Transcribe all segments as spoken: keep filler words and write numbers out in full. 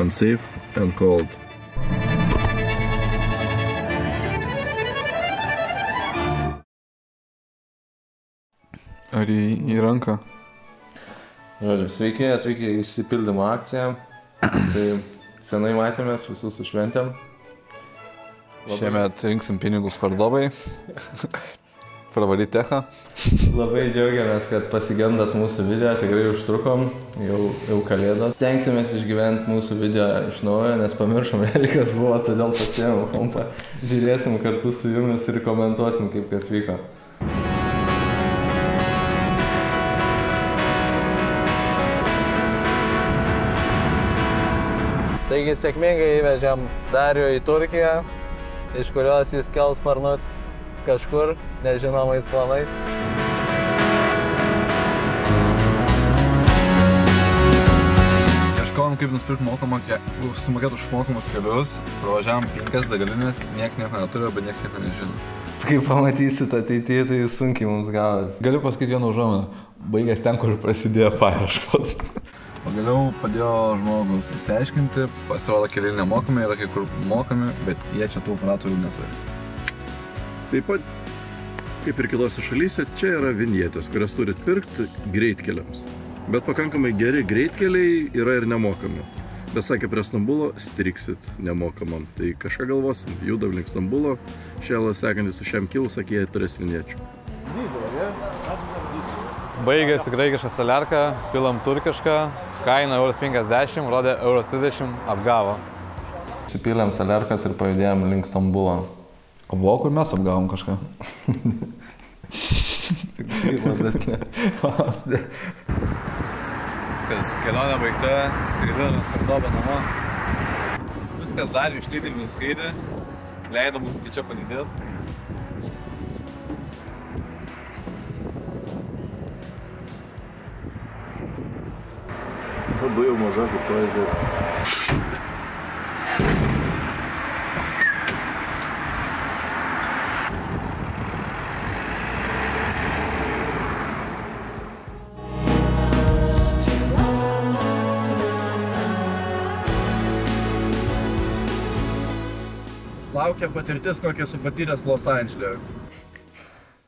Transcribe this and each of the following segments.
unsafe and cold. Ar į, į ranką? Žodžiu, sveiki, atvykę į išsipildymo akciją. Tai senai matėmės, visus sušventėm. Šiemet rinksim pinigus Cordobai. Pravaryti techą. Labai džiaugiamės, kad pasigendat mūsų video, tikrai užtrukom, jau, jau kalėdas. Stengsimės išgyventi mūsų video iš naujo, nes pamiršom realiai, kas buvo, todėl pasiėmėm kompą. Žiūrėsim kartu su jumis ir komentuosim, kaip kas vyko. Taigi sėkmingai įvežėm Darių į Turkiją, iš kurios jis kels sparnus kažkur nežinomais planais. Ieškojom, kaip nusipirkti mokamą, susimokėt už mokamus kelius, pravažiavom penkias degalinės, nieks nieko neturi, bet nieks nieko nežino. Kai pamatysit ateityje, tai sunkiai mums gavos. Galiu pasakyti vieną užuominą, baigęs ten, kur prasidėjo paieškos. Pagaliau padėjo žmogus įsiaiškinti, pasirodo keliai nemokami, yra kai kur mokami, bet jie čia tų operatorių neturi. Taip pat, kaip ir kitose šalyse, čia yra vinjetės, kurias turi pirkti greitkeliams. Bet pakankamai geri greitkeliai yra ir nemokami. Bet sakė, prie Stambulo striksit nemokamam. Tai kažką galvosim, judam link Stambulo, šėlas sekantis su šiam kilu, sakė, jie turės vinječių. Baigėsi graikišką saliarką, pilam turkišką, kaina euras penkiasdešimt, rodė euras trisdešimt, apgavo. Supylėm saliarkas ir pajudėjom link Stambulo. O buvo, kur mes apgavom kažką? Viskas, kelionė baigta, skraidinamės Cordoba namo. Viskas dar išlydėm į skraidę, leidom iki čia palydėt. Labai jau maža, kaip to įsidėti. Laukia patirtis, kokia su patyręs Los Andželė.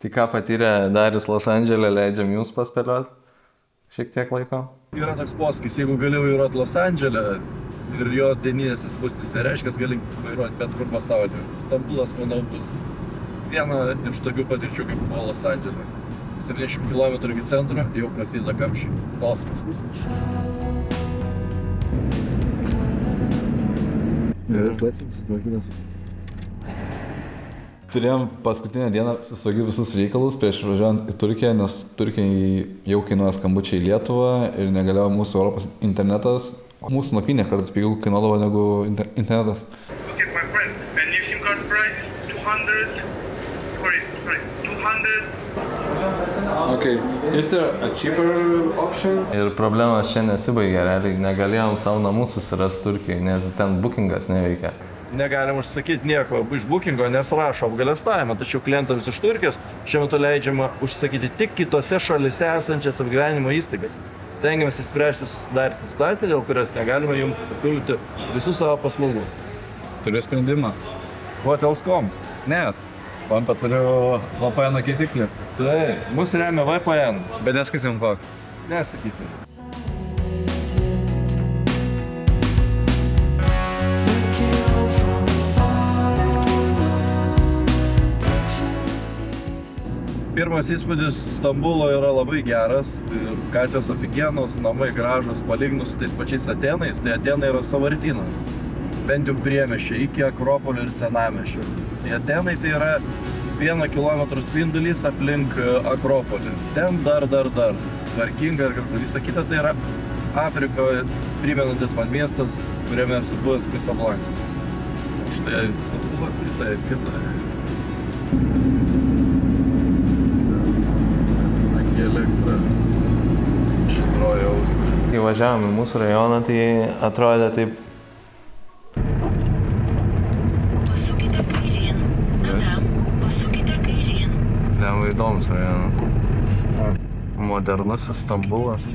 Tai ką patyrė Darius Los Andželė, leidžiam jums paspėliot šiek tiek laiko. Yra toks posakis, jeigu galiu vairuoti Los Andželę ir jo dieninės įspūstis, reiškia, gali vairuoti bet kur pasaulyje. Stambulas, manau, bus viena iš tokių patirčių, kaip buvo Los Andželė. septyniasdešimt kilometrų iki centro jau prasideda kamščiai. Kosmosas. Geras laisvės, sutvarkinės. Turėjom paskutinę dieną saugiai visus reikalus prieš važiuojant į Turkiją, nes Turkijai jau kainuoja skambučiai į Lietuvą ir negalėjo mūsų Europos internetas. Mūsų nakvynė kartais pigiau kainuodavo negu inter internetas. Okay, my friend, and your SIM card price two hundred, sorry, sorry, two hundred. Okay, is there a cheaper option? Ir problemas čia nesibaigė, realiai negalėjom savo namus susirasti Turkijai, nes ten bookingas neveikia. Negalim užsakyti nieko iš bookingo, nes rašo apgalėstavimą, tačiau klientams iš Turkijos šiuo metu leidžiama užsakyti tik kitose šalyse esančias apgyvenimo įstaigas. Tengiamės įspręsti susidaryti situaciją, dėl kurios negalima jums pasiūlyti visų savo paslaugų. Turiu sprendimą. hotels dot com. Ne, man paturiu V P N keitiklį. Tai, mus remia V P N. Bet nesakysim kokį. Nesakysim. Pirmas įspūdis Stambulo yra labai geras, gatvės ofigienos, namai gražus, palyginus su tais pačiais Atenais, tai Atenai yra sąvartynas, bent jau priemiesčio iki Akropolio ir senamiesčio. Atenai tai yra vieno kilometro spindulys aplink Akropolį. Ten dar, dar, dar, tvarkinga ir kartu visa kita, tai yra Afrikoje primenantis man miestas, kuriame esu buvęs Kasablanka. Štai Stambulas, kitai, kitai. Kai važiavom į mūsų rajoną, tai atrodė taip. Pasukite kairien. Adam, pasukite kairien. Labai įdomus rajoną. Modernusis Stambulas.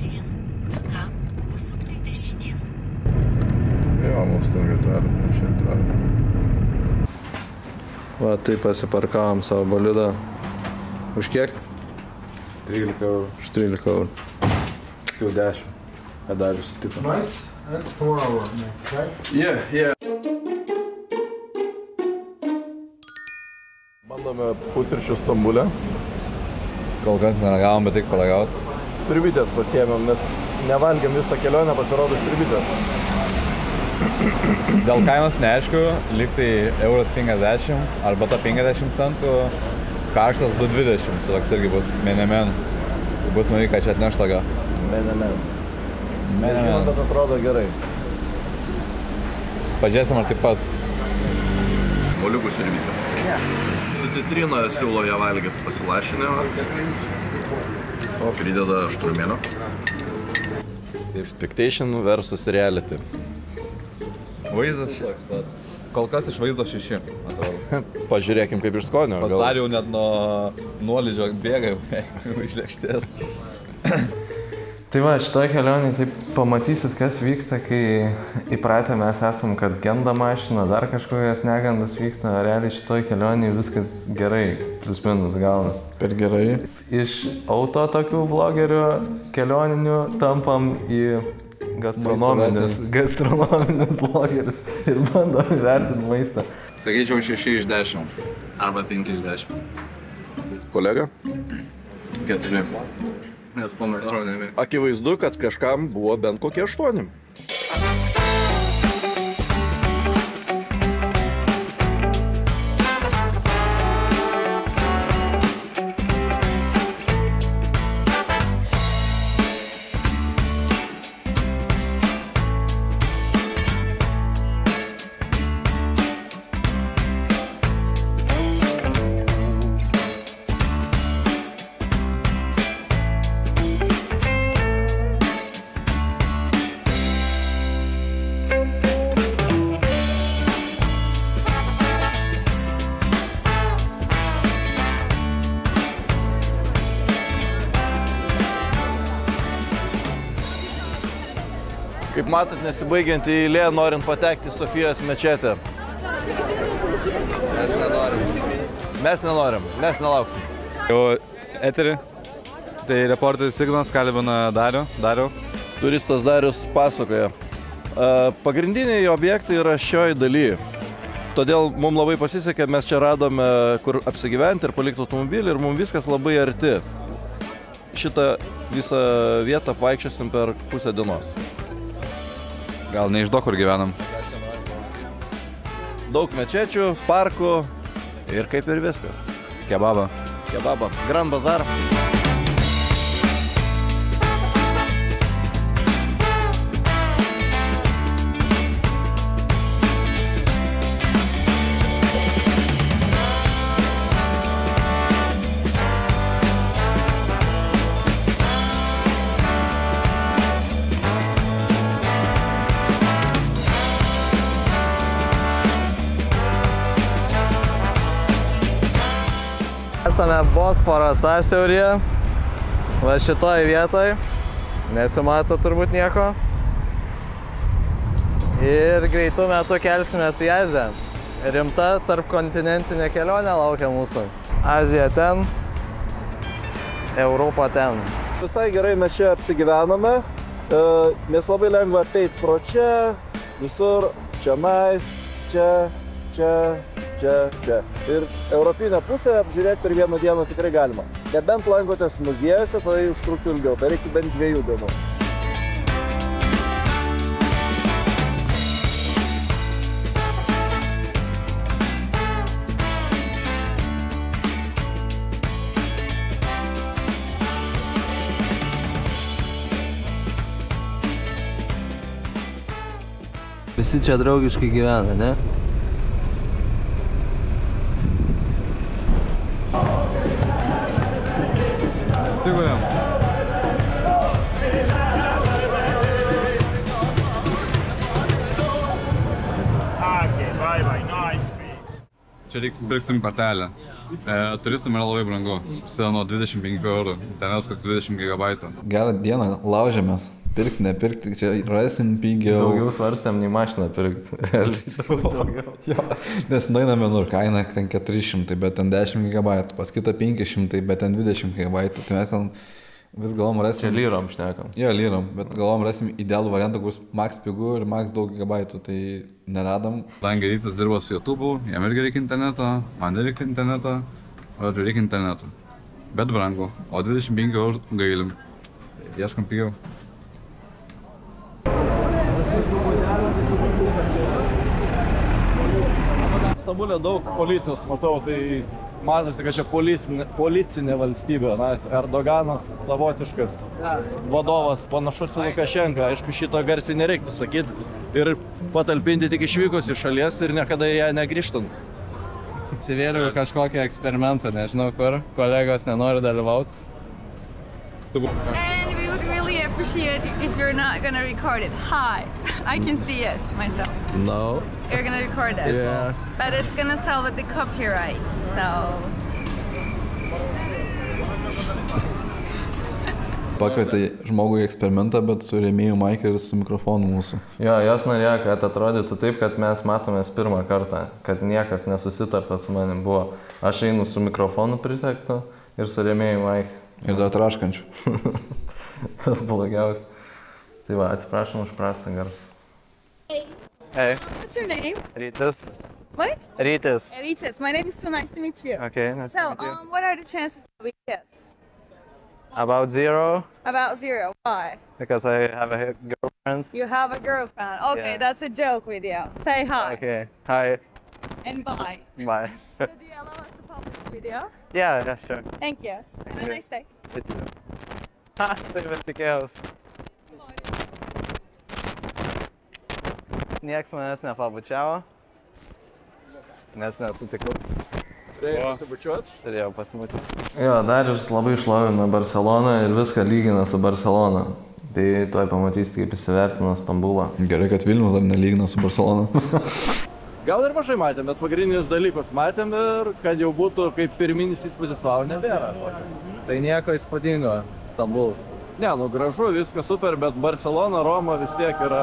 Adam, pasukite dešinien. nuomos to vietą ar šiandien trauką. Va, taip pasiparkavom savo bolidą. Už kiek? trylika eurų. Už trylika eurų. Jau dešimt. A Darius sutiko. Right? And four hours, right? Yeah, yeah. Bandome pusryčių Stambulę. Kol kas neragavom, bet tik paragaut. Sriubytės pasiėmėm, nes nevalgėm visą kelionę, pasirodo sriubytės. Dėl kainos neaišku, liktai euras penkiasdešimt arba ta penkiasdešimt centų, karštas du dvidešimt, čia toks irgi bus menemen. Bus mani, kad čia atneš toga. Menemen. Menemen. Bet atrodo gerai. Pažiūrėsim ar taip pat. Oliukų sriubytė. Su citrina siūlau ją valgyti pasilašinę, o prideda šturmėno. Expectation versus reality. Vaizdas toks pats. Kol kas iš vaizdo šeši, atrodo. Pažiūrėkim kaip ir skonio. Pasidariau net nuo nuolydžio bėgai iš lėkštės. Tai va, šitoje kelionėje taip pamatysit, kas vyksta, kai įpratę mes esam, kad genda mašina, dar kažkokios negandos vyksta, realiai šitoje kelionėje viskas gerai, plus minus gaunas. Per gerai. Iš auto tokių vlogerių kelioninių tampam į gastronominius vlogerius ir bandom vertinti maistą. Sakyčiau šeši iš dešimt arba penki iš dešimt. Kolega? keturi. Akivaizdu, kad kažkam buvo bent kokie aštuoni. Kaip matot, nesibaigiant į eilę, norint patekti į Sofijos mečetę. Mes nenorim. Mes nenorim, mes nelauksim. Jau eterį, tai reporteris Signas kalbina Darių, Darių. Turistas Darius pasakoja. Pagrindiniai objektai yra šioj dalyje. Todėl mums labai pasisekė, mes čia radome, kur apsigyventi ir palikti automobilį ir mums viskas labai arti. Šitą visą vietą vaikščiosim per pusę dienos. Gal neišduok, kur gyvenam. Daug mečečių, parkų ir kaip ir viskas. Kebabą. Kebabą. Grand Bazaar. Esame Bosforo sąsiauryje, va šitoj vietoj, nesimato turbūt nieko. Ir greitų metų kelsimės į Aziją. Rimta tarpkontinentinė kelionė laukia mūsų. Azija ten, Europa ten. Visai gerai mes čia apsigyvenome, mes labai lengva ateiti pro čia, visur, čia nais, čia, čia. Čia, čia. Ir europinę pusę apžiūrėti per vieną dieną tikrai galima. Nebent lankotės muziejose, tai užtruktų ilgiau, tai reikia bent dviejų dienų. Visi čia draugiškai gyvena, ne? Čia reikia pirksim kartelę. Turistam yra labai brangu. Sėda nuo dvidešimt penkių eurų. Ten mes koks dvidešimt gigabaitų. Gerą dieną laužėmės. Pirkt, nepirkt, čia rasim pigiau. Daugiau svarstam, nei mašiną pirkt. Jo, nes nueiname nur kainą, ten keturi šimtai, bet ten dešimt gigabaitų, pas kitą penki šimtai, bet ten dvidešimt gigabaitų. Tai mes ten vis galvom rasim... Čia lyrom šnekam. Jo, lyrom, bet galvom rasim idealų variantą, kuris maks pigų ir maks daug gigabaitų, tai neradam. Langai rytas dirba su YouTube'u, jam irgi reikia interneto, man reikia interneto, o reikia interneto. Bet brangu, o dvidešimt penki eurų gailim. Ieškam pigiau. Stambulė daug policijos, matau, tai matosi, kad čia policinė valstybė. Na, Erdoganas savotiškas vadovas, panašus į Lukašenką. Aišku, šito garsiai nereiktų sakyti ir patalpinti tik išvykus iš šalies ir niekada į ją negrįžtant. Įsivėliau kažkokį eksperimentą, nežinau kur, kolegos nenori dalyvauti. And we would really appreciate if you're not going to record it. Hi, I can see it myself. No. You're going to record it. Yeah. But it's going to sell with the copyright, so... Pakvietė žmogų į eksperimentą, bet su rėmėjų maiką ir su mikrofonu mūsų. Jo, jos norėjo, kad atrodytų taip, kad mes matomės pirmą kartą, kad niekas nesusitarta su manim buvo. Aš einu su mikrofonu pritektu ir su rėmėjų maiką. Ir dar traškančių. Tas blogiausias. Tai va, atsiprašom už prastą garsą. Hey. What's your name? Rytis. What? Rytis. Rytis. My name is so nice to meet you. Okay, nice to meet you. So, um, what are the chances that we kiss? About zero. About zero. Why? Because I have a girlfriend. You have a girlfriend. Okay, yeah. That's a joke with you. Say hi. Okay. Hi. And bye. Bye. So do you allow us to publish the video? Yeah, yeah, sure. Thank you. Thank Have you. a nice day. You too. Ha, tai kėlus. Nieks manęs nepabučiavo. Nes nesutikau. Turėjau pasibučiuot? Turėjau pasibučiuot. Jo, Darius labai išlovino Barseloną ir viską lygina su Barselona. Tai tuoj pamatysite, kaip įsivertina Stambulą. Gerai, kad Vilnius dar nelygina su Barselona. Gal ir mažai matėm, bet pagrindinius dalykus matėm ir kad jau būtų kaip pirminis įspūdis savo nebėra. Tai nieko įspūdingo, Stambulas. Ne, nu gražu, viskas super, bet Barselona, Roma vis tiek yra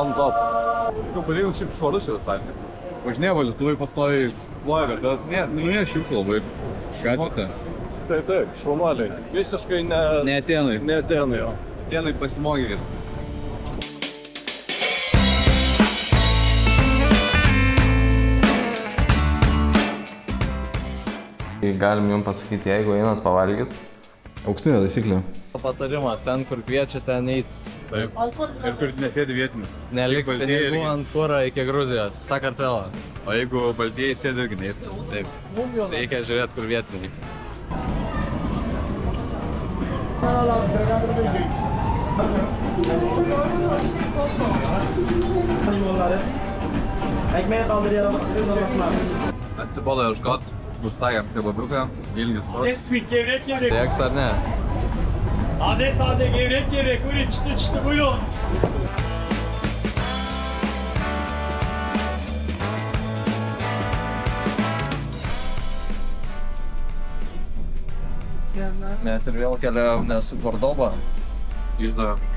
on top. Kumpaliai jums šiaip švarus jau sakė. Važinėjau, Lietuvai pastoviai blogą, bet ne, nu ne šiukšlų labai. Šiuotėse. Taip, taip, švanuoliai. Visiškai ne... Ne Atenui. Ne Atenui, jo. Atenui pasimogė. Galim jums pasakyti, jeigu einat pavalgyt. Auksinė taisyklė. Patarimas, ten kur kviečia, ten eit. Taip. Ir kur nesėdi vietinis. Neliks pinigų ant kuro iki Gruzijos, Sakartvela. O jeigu baltieji sėdi irgi neit. Taip. Reikia žiūrėti, kur vietiniai. Atsibodo išgot, bus sakėm kebabiuką, ilgis tos. Teiks ar ne? Taze taze gevrek gevrek, öyle çıtı çıtı buyurun. Mes ir vėl keliavom, nes į Cordobą išdavėm.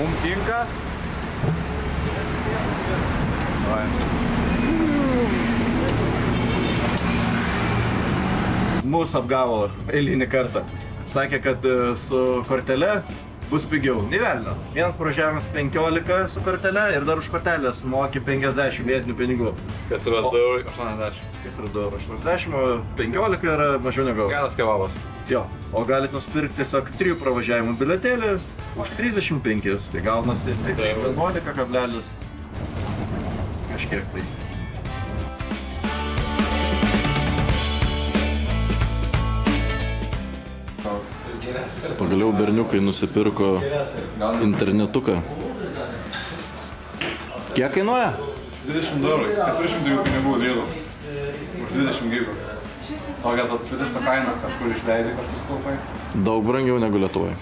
Mums tinka. Mūsų apgavo eilinį kartą. Sakė, kad su kortele bus pigiau. Nevelnio. Vienas pražiavimas penkiolika su kortele ir dar už kortelę sumoki penkiasdešimt vietinių pinigų. Kas yra du eurų aštuoniasdešimt. Kas yra du eurų aštuoniasdešimt, o penkiolika yra mažiau negu. Geras kebabas. Jo, o galit nusipirkti tiesiog trijų pravažiavimų biletėlį už trisdešimt penkis, tai gaunasi vienuolika kablelis. Kažkiek tai. Pagaliau berniukai nusipirko internetuką. Kiek kainuoja? dvidešimt eurų, keturi šimtai pinigų dėlų. Už dvidešimt gigų. O gal tu visą kainą kažkur išleidai, kažkur staupai? Daug brangiau negu Lietuvoje.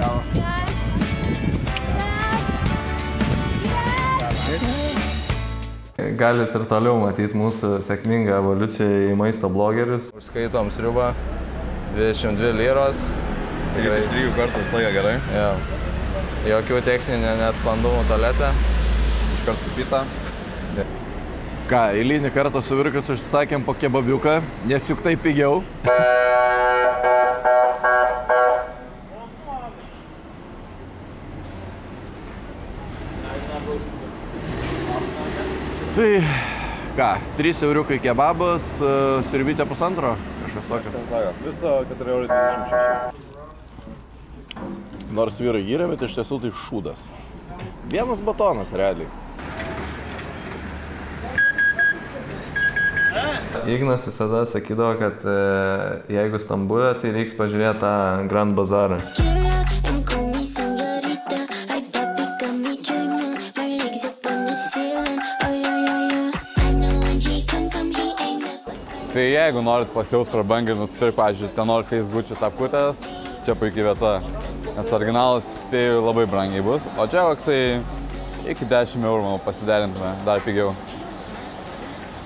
gavo. Galit ir toliau matyti mūsų sėkmingą evoliuciją į maisto blogerius. Užskaitom sriubą, dvidešimt dvi liros. Tikrai iš trijų kartų slaiga gerai. Ja. Jokių techninio nesklandumų tualete. Iškart supyta. Ką, eilinį kartą su Virkas užsisakėm po kebabiuką, nes juk tai pigiau. Tai, ką, trys euriukai kebabas, sriubytė pusantro, kažkas tokio. Viso keturi eurai dvidešimt šeši. Nors vyrai gyrė, bet iš tiesų tai šūdas. Vienas batonas, realiai. Ignas visada sakydavo, kad e, jeigu Stambulė, tai reiks pažiūrėti tą Grand Bazaarą. Tai jeigu norit pasijaus prabangiai, nusipirk, pavyzdžiui, ten nori feisbučių tapkutės, čia puikiai vieta, nes originalas, spėju, labai brangiai bus, o čia koksai iki dešimt eurų, manau, pasiderintume, dar pigiau.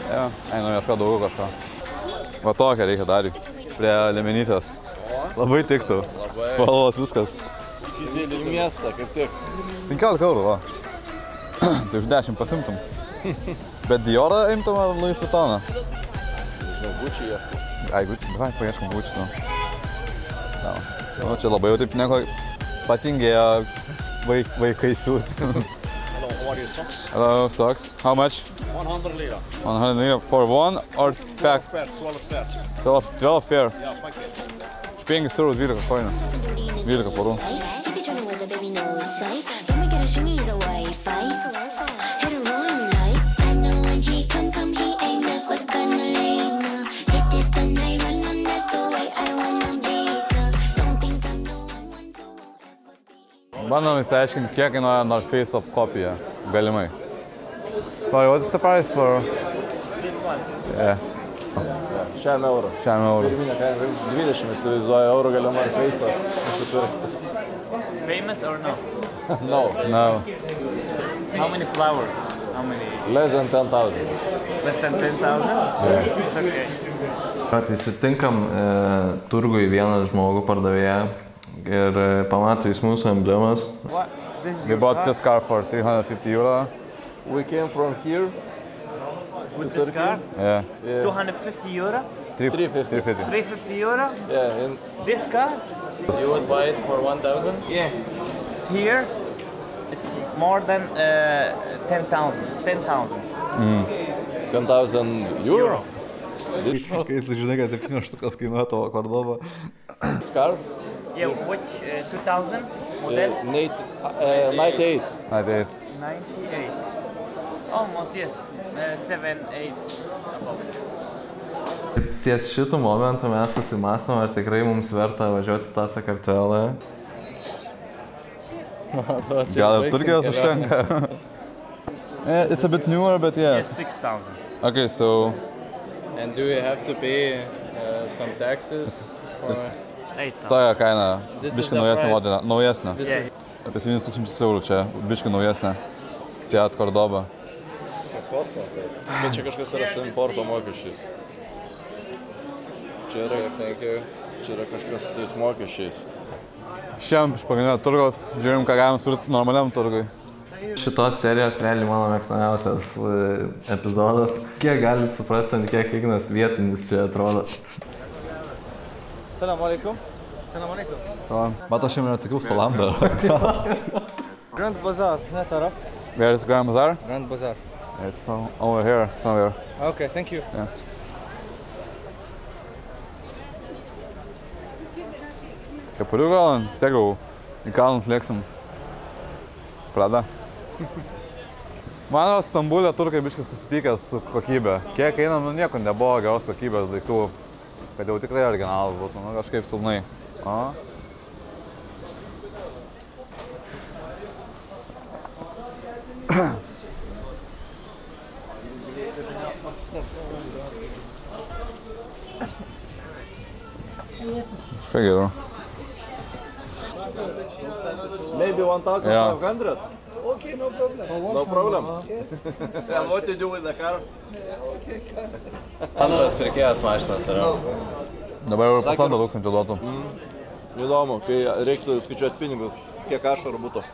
Jo, einu ieško daugiau kažko. Va tokia reikia dar, prie liemenytės. Labai tiktų. Spalvos viskas. Įsidėlį į miestą, kaip tik. penkiolika eurų, va. Tai už dešimt pasimtum. Bet Diorą imtum ar Louis Vuittoną? Žinau, Gucci ieško. Ai, Gucci, davai, paieškom Gucci, nu. Nu, čia labai jau taip nieko patingėjo vaikai siūti. What are your socks? Hello, socks. How much? one hundred lira. one hundred lira for one or pack? twelve pair. twelve pair. Yeah, packet. Špengi surų dvylika, faina. dvylika porų. Bandom įsiaiškinti, kiek kainuoja North Face of kopija, galimai. Sorry, what is the price for? This one. Yeah. Šiam eurų. Šiam eurų. dvidešimt įsivaizduoja eurų galimą North Face'o. Famous or no? No. No. How many flowers? How many? Less than ten thousand. Less than ten thousand? Yeah. It's okay. Tai sutinkam e, turgui vieną žmogų pardavėją. Ir pamato jis mūsų emblemas. We bought this car for three hundred fifty euro. We came from here. With this car? Yeah. two hundred fifty euro? three fifty. three fifty euro? Yeah. And this car? You would buy it for one thousand? Yeah. It's here. It's more than uh, ten thousand. ten thousand. Mm. ten thousand euro? Kai sužinai, kad septynios štukas kainuoja tavo Cordoba. This car? Yeah, which uh, two thousand model? Uh, nine, uh, ninety-eight. ninety-eight. ninety-eight. Almost, yes. Uh, seven, eight. Ties šitų momentų mes susimąstom, ar tikrai mums verta važiuoti tą Sakartvelą. Gal ir Turkijos užtenka? It's a bit newer, but yeah. Yes, six thousand. Okay, so... And do we have to pay uh, some taxes? For... Toja kaina, biškai naujesnė modelė, naujesnė. Apie septynis tūkstančius eurų čia, biškai naujesnė. Seat Cordoba. Kosmosas. Bet čia kažkas yra su importo mokesčiais. Čia yra kažkas su tais mokesčiais. Šiam iš pagrindinio turgos, žiūrim, ką galime spirti normaliam turgui. Šitos serijos realiai mano mėgstamiausias epizodas. Kiek galite suprasti, kiek kiekvienas vietinis čia atrodo. Salam alaikum. Salam alaikum. Tamam. Bata şimdi artık salam da. Grand Bazaar ne taraf? Where is Grand Bazaar? Grand Bazaar. It's over here somewhere. Okay, thank you. Yes. Kapıda kalan, sego. Kalın flexim. Prada. Mano Stambulė turkai biškai susipykė su kokybe. Kiek einam, nu nieko nebuvo geros kokybės daiktų. Kad jau tikrai originalas būtų, nu kažkaip silnai. Kažką geriau. Maybe one thousand five hundred? Yeah. Okay, no problem. No problem. Yes. And what you do with the car? Okay, car. Antras pirkėjas mašinas yra. Dabar jau pusantro tūkstančio duotų. Įdomu, kai reiktų skaičiuoti pinigus, kiek aš ar būtų.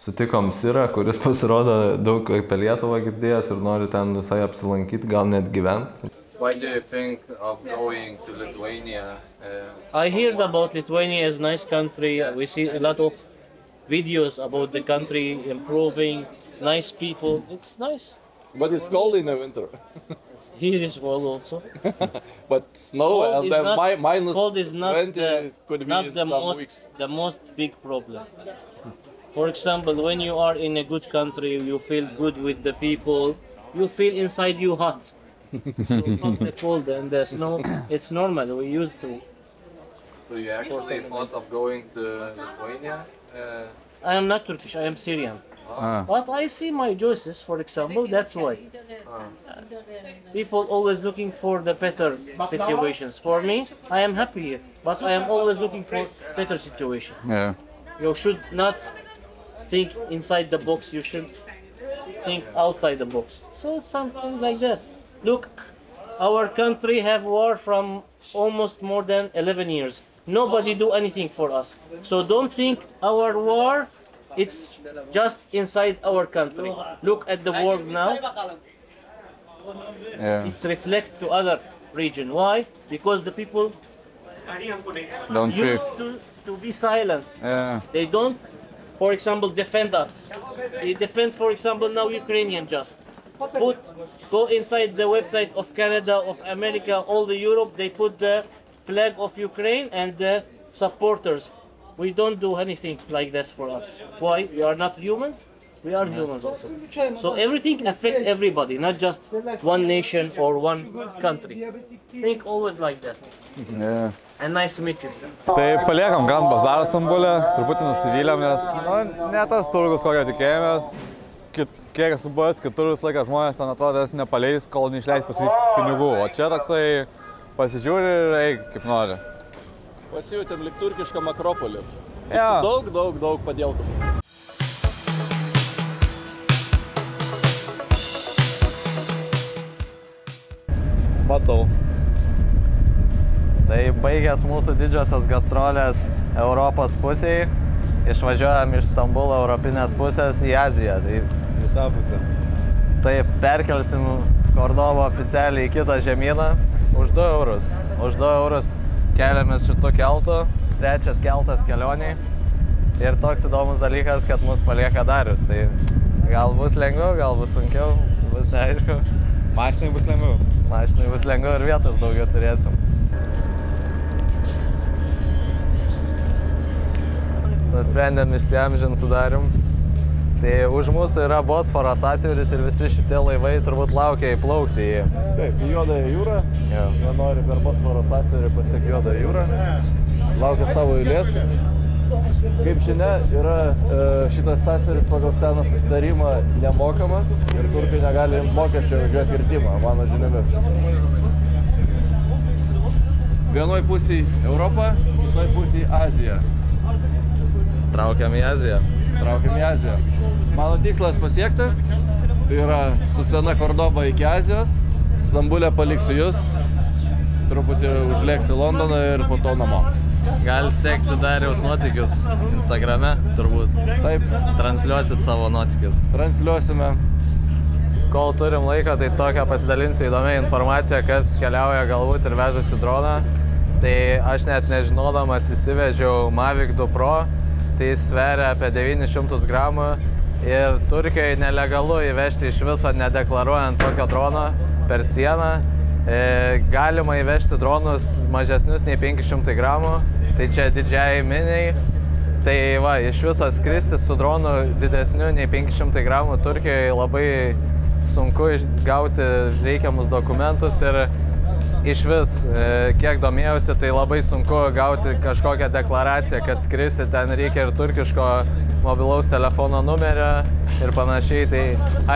Sutikom Sirą, kuris pasirodo daug apie Lietuvą girdėjęs ir nori ten visai apsilankyti, gal net gyventi. Why do you think of going to Lithuania? Uh, I heard about Lithuania as a nice country. Yeah. We see a lot of videos about the country improving, nice people. It's nice. But it's cold in the winter. Here is cold also. But snow cold and then not, minus cold is not twenty the, could be not the most weeks. the most big problem. For example, when you are in a good country, you feel good with the people. You feel inside you hot. So from the cold and the snow, it's normal, we used to. So you actually thought of going to Lithuania? Uh, I am not Turkish, I am Syrian. Ah. But I see my choices, for example, that's why. Ah. People always looking for the better situations. For me, I am happy here, but I am always looking for better situation. Yeah. You should not think inside the box, you should think outside the box. So it's something like that. Look, our country have war from almost more than eleven years. Nobody do anything for us. So don't think our war, it's just inside our country. Look at the world now. Yeah. It's reflect to other region. Why? Because the people don't used to, to be silent. Yeah. They don't, for example, defend us. They defend, for example, now Ukrainian just. Put, go inside the website of Canada, of America, all the Europe, they put the flag of Ukraine and the supporters. We don't do anything like this for us. Why? We are not humans, we are humans also. So everything affects everybody, not just one nation or one country. Think always like that. Yeah. And nice to meet you. Tai paliekam Grand Bazaar Stambule, truputį nusivylėm, nes nu, ne tas turgus, kokio tikėjomės. Kiek esu buvęs kitur visą laiką žmonės, ten atrodo, jas nepaleis, kol neišleis pasieks pinigų. O čia toksai pasižiūri ir eik kaip nori. Pasijutėm lyg turkišką makropolį. Ja. Daug, daug, daug padėlkų. Matau. Tai baigęs mūsų didžiosios gastrolės Europos pusėj, išvažiuojam iš Stambulo europinės pusės į Aziją. Tai Taip, perkelsim Cordobą oficialiai į kitą žemyną už du eurus. Už du eurus keliamės šitų keltų, trečias keltas kelioniai. Ir toks įdomus dalykas, kad mus palieka Darius. Tai gal bus lengviau, gal bus sunkiau, bus neaišku. Mašinai bus lengviau. Mašinai bus lengviau ir vietos daugiau turėsim. Nusprendėm įsiamžint su Darium. Tai už mūsų yra Bosforo sąsiauris ir visi šitie laivai turbūt laukia įplaukti į... Taip, į Juodąją jūrą. Ja. Jie nori per Bosforo sąsiaurį pasiekti Juodąją jūrą. Laukia savo eilės. Kaip žinia, yra šitas sąsiauris pagal seną susitarimą nemokamas ir turkai negali mokesčio už jo kirtimą, mano žiniomis. Vienoj pusėj Europa, kitoj pusėj Azija. Traukiam į Aziją. Traukiam į Aziją. Mano tikslas pasiektas, tai yra su sena Cordoba iki Azijos, Stambulę paliksiu jūs, truputį užlėksiu Londoną ir po to namo. Galit sekti Dariaus nuotykius Instagrame, turbūt. Taip. Transliuosit savo nuotykius. Transliuosime. Kol turim laiko, tai tokią pasidalinsiu įdomią informaciją, kas keliauja galbūt ir vežasi droną. Tai aš net nežinodamas įsivežiau Mavic du Pro. Tai sveria apie devynis šimtus gramų ir Turkijoje nelegalu įvežti iš viso nedeklaruojant tokio drono per sieną. E, galima įvežti dronus mažesnius nei penki šimtai gramų, tai čia D J I MINI. Tai va, iš viso skristi su dronu didesniu nei penki šimtai gramų Turkijoje labai sunku gauti reikiamus dokumentus ir iš vis, kiek domėjausi, tai labai sunku gauti kažkokią deklaraciją, kad skrisi, ten reikia ir turkiško mobilaus telefono numerio ir panašiai. Tai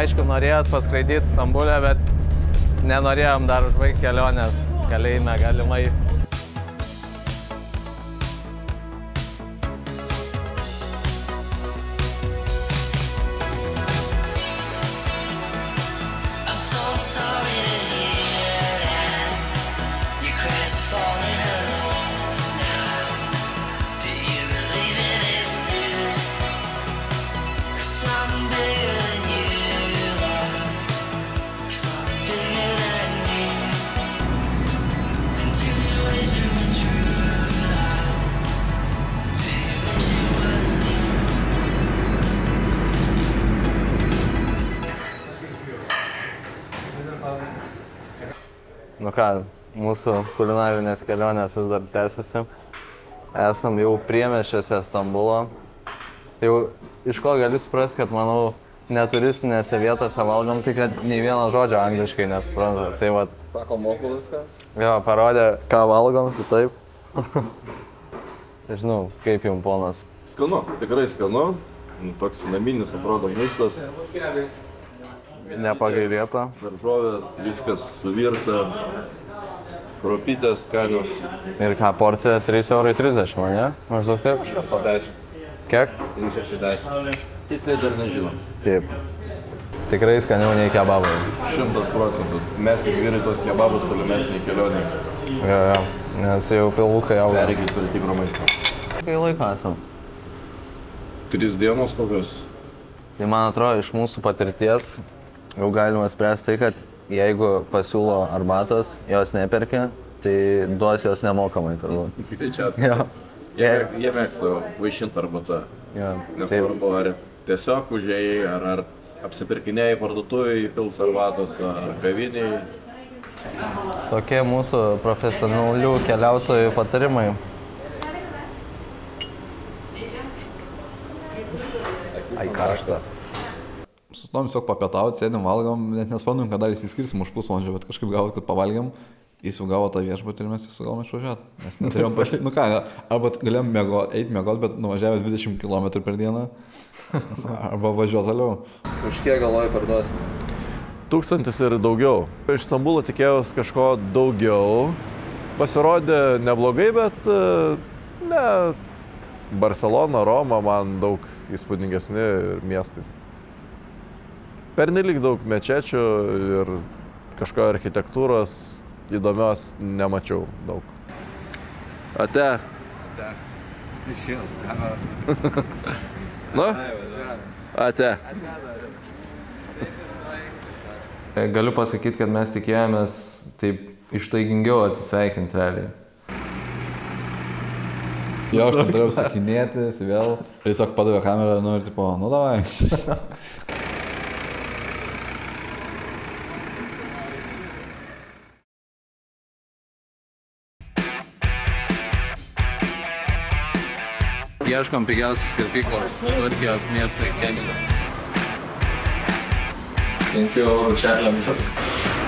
aišku, norėjęs paskraidyti Stambulę, bet nenorėjom dar užbaigti kelionės kalėjime galimai. Nu ką, mūsų kulinarinės kelionės vis dar tęsiasi. Esam jau priemiesčiuose Stambulo. Jau iš ko gali suprasti, kad, manau, neturistinėse vietose valgom, tai kad nei vieno žodžio angliškai nesupranta. Tai va... Sako, moku viską. Jo, parodė, ką valgom, tai taip. Žinau, kaip jums, ponas? Skanu, tikrai skanu. Toks naminis, atrodo, maistas. Nepagailėta. Daržovė, viskas suvirta. Kruopytės, skanios. Ir ką, porcija trys eurai trisdešimt, ar ne? Maždaug taip? šešiasdešimt. Kiek? trys šešiasdešimt. Tiksliai dar nežinom. Taip. Tikrai skaniau nei kebabai. Šimtas procentų. Mes kaip vyrai tos kebabus tolimesnį kelionį. Jo, jo. Nes jau pilvukai auga. Pereikiai turi tikro maisto. Kai laiko esam? Tris dienos kokios. Tai man atrodo, iš mūsų patirties jau galima spręsti tai, kad jeigu pasiūlo arbatos, jos neperkia, tai duos jos nemokamai turbūt. Jo. Jie mėgsta vaišinti arbatą. Nesvarbu, ar tiesiog užėjai, ar apsipirkinėjai parduotuvėje, pils arbatos, ar kaviniai. Tokie mūsų profesionalių keliautojų patarimai. Ai, karšta. Sustojom tiesiog papietauti, sėdim, valgom, net nespamim, kad dar įsiskirsim už pusvalandžio, bet kažkaip galvot, kad pavalgiam. Jis jau gavo tą viešbutį ir mes visi galvom išvažiuoti, nes neturėjom pasiekti, nu ką, arba galėjom eiti mėgoti, bet nuvažiavę dvidešimt kilometrų per dieną, arba važiuoti toliau. Už kiek galvoji parduosim? Tūkstantis ir daugiau. Iš Stambulo tikėjausi kažko daugiau, pasirodė neblogai, bet ne, Barcelona, Roma man daug įspūdingesni miestai. Pernelyg daug mečečių ir kažko architektūros įdomios nemačiau daug. Ate. Ate. Išėjus kamerą. Nu? Ate. Galiu pasakyti, kad mes tikėjomės taip ištaigingiau atsisveikinti realiai. Jo, aš neturėjau sakinėtis vėl. Tiesiog padavė kamerą, nu ir tipo, nu davai. Ieškom pigiausios kirpyklos Turkijos miestai Kemilio. penki eurų šerliam žas.